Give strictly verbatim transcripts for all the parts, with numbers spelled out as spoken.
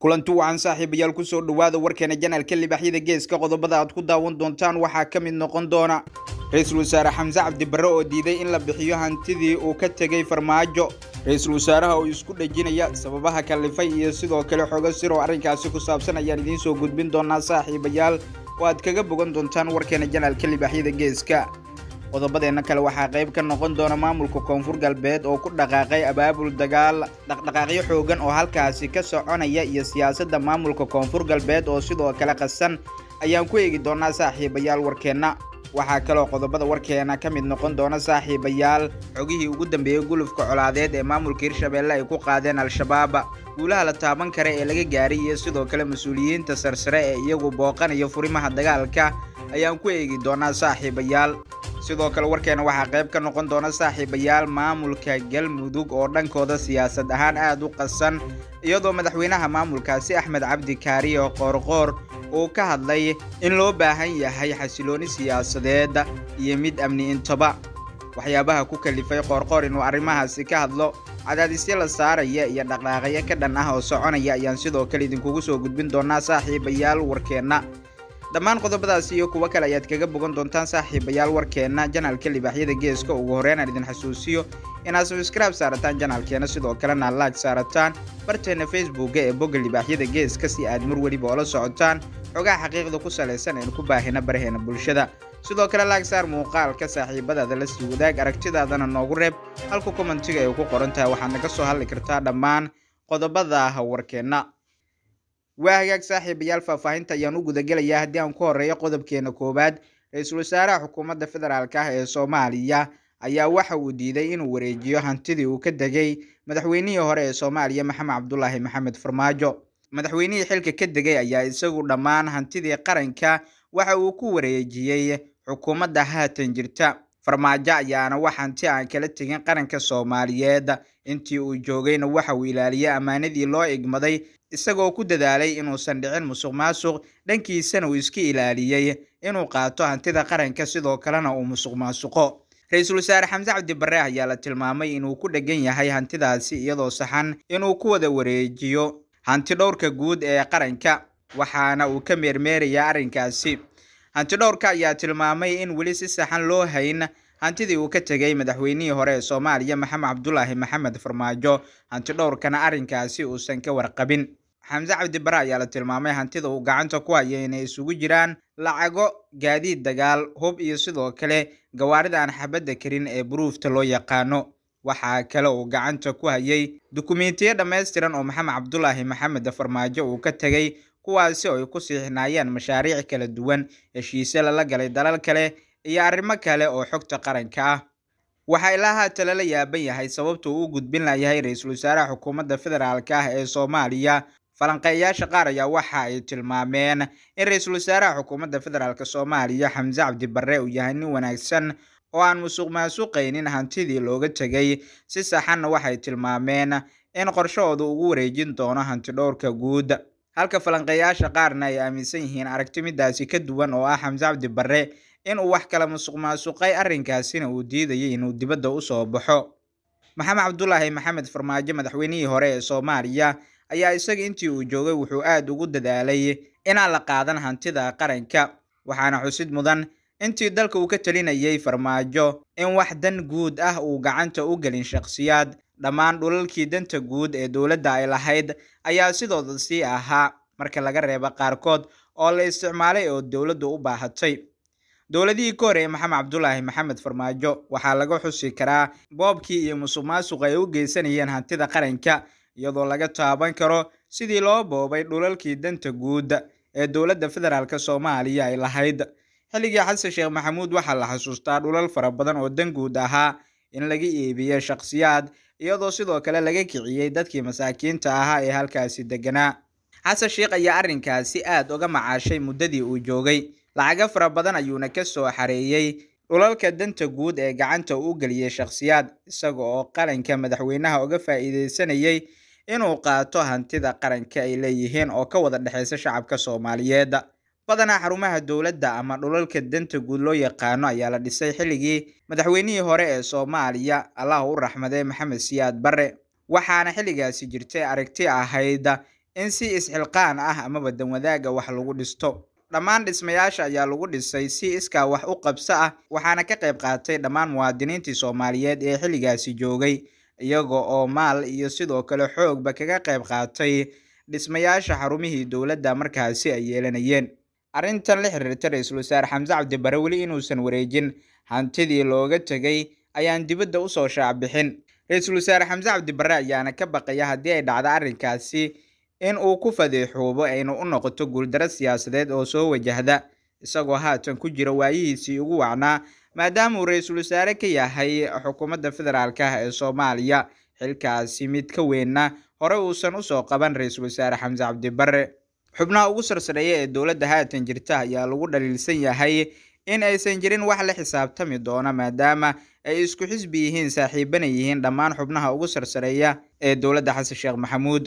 kulantu aan saaxiibayaal ku soo dhawaada warkeena janaalka Libaaxyada Geeska qodobada aad ku daawan doontaan waxa ka mid noqon doona Ra'iisul Wasaare Hamza Abdi Barre oo diiday in la bixiyo hantidii uu ka tagay Farmaajo. Ra'iisul Wasaaraha oo isku dhajinaya sababaha kalifay iyo sidoo kale xogo sir oo arrinkaasi ku saabsan ayaan idin soo gudbin doonaa saaxiibayaal oo aad kaga bogan doontaan warkeena janaalka Libaaxyada Geeska. Qodobadeena kale waxa qayb ka noqon doona maamulka Koonfur Galbeed oo ku dhaqaaqay abaabul dagaal dhaqdhaqaaqyo xoogan oo halkaasi ka soconaya iyo siyaasadda maamulka Koonfur Galbeed oo sidoo kale qasan ayaan ku eegi doonaa saaxiibayaal warkeena. Waxa kale oo qodobada warkeena ka mid noqon doona saaxiibayaal xogihii ugu dambeeyay gulufka colaadeed ee maamulka Hirshabelle ay ku qaadeen al-shabaab guulaha la taaban kara ee laga gaaray sidoo kale mas'uuliyiinta sarsare ee iyagu booqanaya furimaha dagaalka ayaan ku eegi doonaa saaxiibayaal. Sidoo kale warkeena waxa qayb ka noqon doona saaxiibayaal maamulka Galmudug oo dhankooda siyaasad ahaan aad u qasan iyadoo madaxweynaha maamulkaasi Ahmed Abdi Kariyo Qoorqoor oo ka hadlay in loo baahan yahay xasilooni siyaasadeed iyo mid amni intaba. Waxyaabaha ku kalifay Qoorqoor inuu arrimahaasi ka hadlo cadaadisyo la saaraya iyo dhaqdhaqaaqyo ka dhan ah oo soconaya ayaan sidoo kale idinku soo gudbin doonaa saaxiibayaal warkeena. Dhammaan qodobadaas iyo kuwa kale ayaad kaga bogan doontaan saaxiibayaal warkeena janaalka Libaaxyada Geeska. Ugu horeyn idin xasuusiyo inaad subscribe saarataan janaalkeena sidoo kale na like saarataan barteena Facebook ee bogga Libaaxyada Geeska si aad mar waliba ula socotaan xogaha xaqiiqda ku saleysan ee ku baahina barheena bulshada. Sidoo kale like saar muuqaalka saaxiibadaada la sii wadaag aragtidaadana noogu reeb halka commentiga ay ku qoran tahay waxaad naga soo hadli kartaa dhammaan qodobada warkeena. Waagaag saaxiibayaal faafahinta ayaan u guda gelayaa haddii aan ku horeeyo qodobkeena koobaad. Ra'iisul Wasaaraha Xukuumadda Federaalka ah ee Soomaaliya ayaa waxa uu diiday inuu wareejiyo hantidii uu ka degay madaxweynihii hore ee Soomaaliya Mohamed Abdullahi Mohamed Farmajo. Madaxweynihii xilka ka degay ayaa isagu dhammaan hantidii qaranka waxa uu ku wareejiyay xukuumadda haatan jirta. Farmaajo ayaana wax hanti aan kala tegin qaranka Soomaaliyeed intii uu joogayna waxa uu ilaaliyay amaanadii loo igmaday isagoo ku dadaalay inuusan dhicin musuqmaasuq. Dhankiisana uu iska ilaaliyay inuu qaato hantida qaranka sidoo kalena uu musuqmaasuqo. Ra'iisul Wasaare Hamza Abdi Barre ayaa la tilmaamay inuu ku dhagan yahay hantidaasi iyadoo saxan inuu ku wada wareejiyo hanti dhowrka guud ee qaranka waxaana uu ka meermeerayaa arrinkaasi. Hanti dhowrka ayaa tilmaamay in weli si saxan loo hayn hantidii uu ka tagay madaxweynihii hore ee Soomaaliya Mohamed Abdullahi Mohamed Farmajo hanti dhowrkana arrinkaasi uusan ka warqabin. Hamza Abdi Barre ayaa la tilmaamay hantida uu gacanta ku hayay inay isugu jiraan lacago gaadiid dagaal hub iyo sidoo kale gawaarida aan xabadda karin ee buruufta loo yaqaano. Waxa kale uu gacanta ku hayay dukumiintiyo dhammaystiran oo Mohamed Abdullahi Mohamed Farmajo uu ka tagay kuwaasi oo ay ku siixinayaan mashaariic kala duwan heshiisyo la galay dalal kale iyo arrimo kale oo xogta qaranka ah. Waxa ilaa haatan la yaaban yahay sababta uu gudbin layahay Ra'iisul Wasaaraha Xukuumadda Federaalka ah ee Soomaaliya. Falanqeeyayaasha qaar ayaa waxa ay tilmaameen in Ra'iisul Wasaaraha Xukuumadda Federaalka Soomaaliya Hamza Abdi Barre uu yahay nin wanaagsan oo aan musuqmaasuqaynin hantidii looga tagay. Si saxanna waxay tilmaameen in qorshahooda ugu wareejin doono hanti dhowrka guud halka falanqeeyayaasha qaarna ay aaminsan yihiin aragtimidaasi ka duwan oo ah Hamza Abdi Barre in uu wax kala musuqmaasuqay arrinkaasina uu diidayay inuu dibadda u soo baxo. Mohamed Abdullahi Mohamed Farmajo madaxweynihii hore ee Soomaaliya ayaa isaga intii uu joogay wuxuu aad ugu dadaalay in aan la qaadan hantida qaranka waxaana xusid mudan intii dalka uu ka talinayay Farmajo in wax dan guud ah uu gacanta u galin shakhsiyaad. Dhammaan dhulalkii danta guud ee dowladda ay lahayd ayaa sidooda sii ahaa marka laga reebo qaarkood oo la isticmaalay oo dowladdu u baahatay. Dowladihii ka horreeyay Mohamed Abdullahi Mohamed Farmajo waxaa laga xusi karaa boobkii iyo musuqmaasuqa ay u geysanayeen hantida qaranka iyadoo laga taaban karo sidii loo boobay dhulalkii danta guud ee dowladda federaalka Soomaaliya ay lahayd. Xilligii Xasan Sheekh Maxamuud waxaa la xasuustaa dhulal fara badan oo dan guud ahaa in laga iibiyay shakhsiyaad iyadoo sidoo kale laga kiciyay dadkii masaakiinta ahaa ee halkaasi deganaa. Xasan Sheekh ayaa arrinkaasi aad uga macaashay muddadii uu joogay lacaga fara badan ayuuna ka soo xareeyay dhulalka danta guud ee gacanta u geliyay shakhsiyaad isaga oo qaranka madaxweynaha uga faa'iideysanayay inuu qaato hantida qaranka ay leeyihiin oo ka wada dhexeysa shacabka Soomaaliyeed. badanaa xarumaha dowladda ama dhulalka danta guud loo yaqaano ayaa la dhisay xilligii madaxweynihii hore ee Soomaaliya Allah u raxmaday Mohamed Siad Barre waxaana xilligaasi jirtay aragti ahayd إنسي إس إلقان أها مبدا وذاقة وحلوغود ستو دمان دسمياشا يالوغود السي سي إسكا وحوقب ساعة وحانا كاقيب قاتي دمان موادنين تي سوماليات إي حلقاسي جوغي يغو أو مال يسيدو كالو حوق باكا قيب قاتي دسمياشا حروميه دولة دامركاسي أيالانيين أرنتان لحررت رئيس الوزراء حمزة عبدي برّه ولي إنوسن وريجين هانتدي لوغة تغي أيان ديبدا وصو شعبحين رئيس الوزراء حمزة عبدي برّه يانا كباقيا هدي أي دعدا أرنكاسي إن أو كفادي حوبو أينو أنو قطو قولدر السياسدات أو سو وجهدا إساقو هاتن كجيرو واييسي يغوانا مادامو رئيس الوزراء كيا هاي حكومة فدرالكا هاي صوماليا حلكاسي ميدكوينا هروسن وصو قبان رئيس الوزراء حمزة عبدي برّه xubnaha ugu sarsareeya ee dawladda haatan jirta ayaa lagu dhaliilsan yahay in aysan jirin wax la xisaabtami doona maadaama ay isku xisbi yihiin saaxiibana yihiin dhammaan xubnaha ugu sarsareeya ee dawladda Xasan Sheekh Maxamuud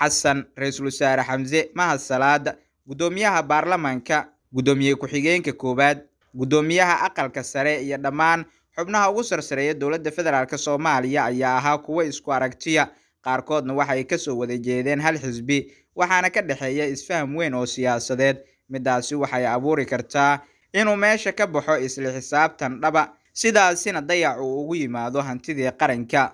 Xasan Ra'iisul Wasaare Hamze Mahad Salaad gudoomiyaha baarlamaanka gudoomiye ku xigeenka koobaad gudoomiyaha aqalka sare iyo dhammaan xubnaha ugu sarsareeya dawladda federaalka Soomaaliya ayaa ahaa kuwa isku aragtiya qaarkoodna waxay ka soo wada jeedeen hal xisbi waxaana ka dhaxeeya isfaham weyn oo siyaasadeed midaasi waxay abuuri kartaa inuu meesha ka baxo isla xisaabtan dhaba sidaasina dayac uu ugu yimaado hantidii qaranka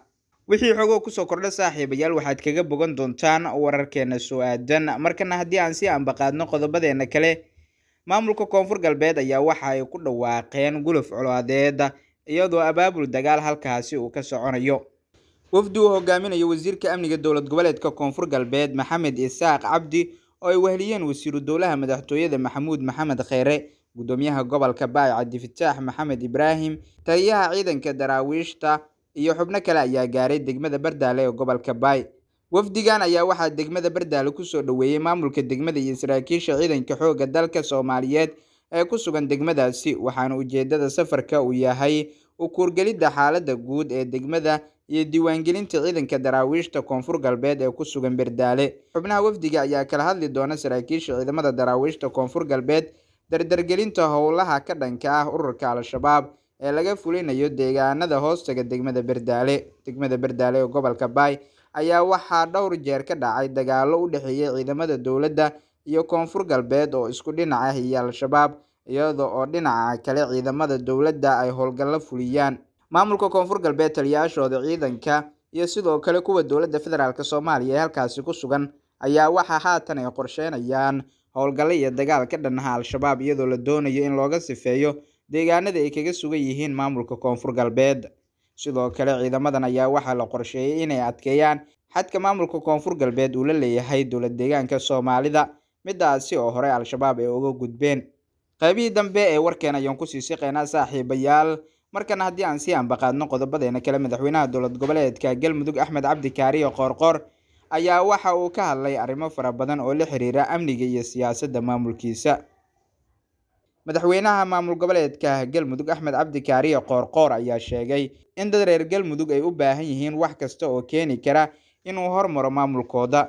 wixii xogo ku soo kordhay saaxiibayaal waxaad kaga bogan doontaan wararkeena soo aadan markana haddii aan si aan baqaadno qodobadeena kale maamulka Koonfur Galbeed ayaa waxa ay ku dhawaaqeen guluf culaadeed iyadoo abaabul dagaal halkaasi uu ka soconayo wafdu hogaaminayo wasiirka amniga dawlad goboleedka Koonfur Galbeed Mohamed Siad Barre oo ay weheliyeen wasiiru dawlaha madaxtooyada Maxamuud Maxamed Khayre gudoomiyaha gobolka Baay Cabdi Fataax Maxamed Ibraahim taliyaha ciidanka daraawiishta iyo xubno kale ayaa gaaray degmada Bardaale ee gobolka Baay wafdigan ayaa waxa degmada Bardaale ku soo dhaweeyay maamulka degmada iyo saraakiisha ciidanka xooga dalka Soomaaliyeed ee ku sugan degmadaasi waxaana ujeedada safarka uu yahay u kurgalida xaaladda guud ee degmada iyo diiwaangelinta ciidanka daraawiishta Koonfur Galbeed ee ku sugan Bardaale xubnaha wafdiga ayaa kala hadli doona saraakiisha ciidamada daraawiishta Koonfur Galbeed dardargelinta howlaha ka dhanka ah ururka Al-Shabaab ee laga fulinayo deegaanada hoostaga degmada Bardaale degmada Bardaale ee gobolka Baay ayaa waxaa dhowr jeer ka dhacay dagaalo u dhaxeeya ciidamada dawladda iyo Koonfur Galbeed oo isku dhinac ah iyo Al-Shabaab iyadoo oo dhinaca kale ciidamada dawladda ay howlgallo fuliyaan maamulka Koonfur Galbeed taliyaashooda ciidanka iyo sidoo kale kuwa dawladda federaalka Soomaaliya ee halkaas ku sugan ayaa waxa haatan ay qorsheynayaan howlgallo iyo dagaal ka dhanaha Al-Shabaab iyadoo la doonayo in looga sifeeyo deegaanada ay kaga sugan yihiin maamulka Koonfur Galbeed sidoo kale ciidamadan ayaa waxa la qorsheeyay inay adkeeyaan xadka maamulka Koonfur Galbeed uu la leeyahay dawlad deegaanka Soomaalida midaasi oo hore Al-Shabaab ay uga gudbeen qaybii dambe ee warkeen ayaan ku sii shaqeynaa saaxiibayaal markana haddii aan si aan baqaadno qodobadeena kale madaxweynaha dawlad goboleedka Galmudug Ahmed Abdi Kariyo Qoorqoor ayaa waxa uu ka hadlay arrimo fara badan oo la xiriira amniga iyo siyaasadda maamulkiisa madaxweynaha maamul goboleedka Galmudug Ahmed Abdi Kariyo Qoorqoor ayaa sheegay in dad reer Galmudug ay u baahan yihiin wax kasta oo keeni kara inuu horumaro maamulkooda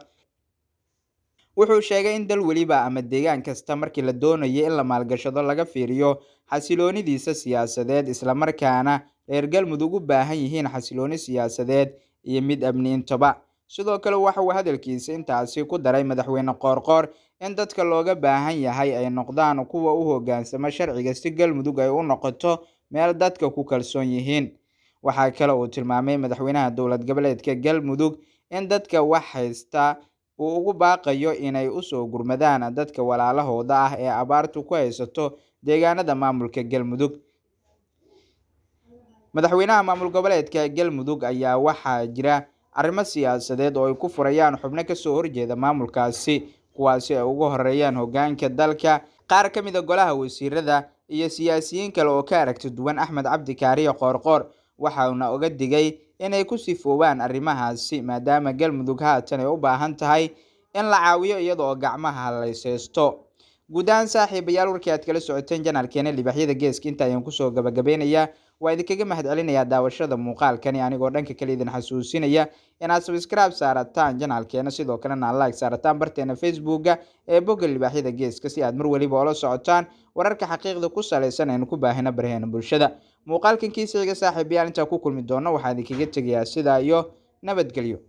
wuxuu sheegay in dal waliba ama deegaan kasta markii la doonayo in la maalgashado laga fiiriyo xasiloonidiisa siyaasadeed isla markaana reer Galmudug u baahan yihiin xasilooni siyaasadeed iyo mid amni intaba sidoo kale waxa uu hadalkiisa intaasi ku daray madaxweyne Qoorqoor in dadka looga baahan yahay ay noqdaan kuwa u hoggaansama sharciga si Galmudug ay u noqoto meel dadka ku kalsoon yihiin waxa kale uu tilmaamay madaxweynaha dawlad goboleedka Galmudug in dadka wax haysta oo ugu baaqayo inay u soo gurmadaan dadka walaalahooda ah ee abaartu ku haysato deegaanada maamulka Galmudug madaxweynaha maamul goboleedka Galmudug ayaa waxa jira arrimo siyaasadeed oo ay ku furayaan xubno ka soo horjeeda maamulkaasi kuwaasi ay ugu horeeyaan hoggaanka dalka qaar ka mid ah golaha wasiirada iyo siyaasiyiin kale oo ka aragti duwan Ahmed Abdi Kariyo Qoorqoor waxaana uga digay inay ku sifoobaan arrimahaasi maadaama Galmudug haatan ay u baahan tahay in la caawiyo iyadoo gacmaha la iseysto guudaan saaxiibayaal warkii aad kala socoteen janaalkeena Libaaxyada Geeska inta ayaan ku soo gabagabeenaya waa idinkaga mahadcelinaya daawashada muuqaalkani anigoo dhanka kale idin xasuusinaya inaad subscribe saarataan janaalkeena sidoo kalena like saarataan barteena Facebooka ee bogga Libaaxyada Geeska si aad mar waliba ula socotaan wararka xaqiiqda ku saleysan aynu ku baahina barheena bulshada muuqaalkan kiisiga saaxiibayaal inta ku kulmi doona waxaan idinkaga tagayaa sidaa iyo nabadgelyo.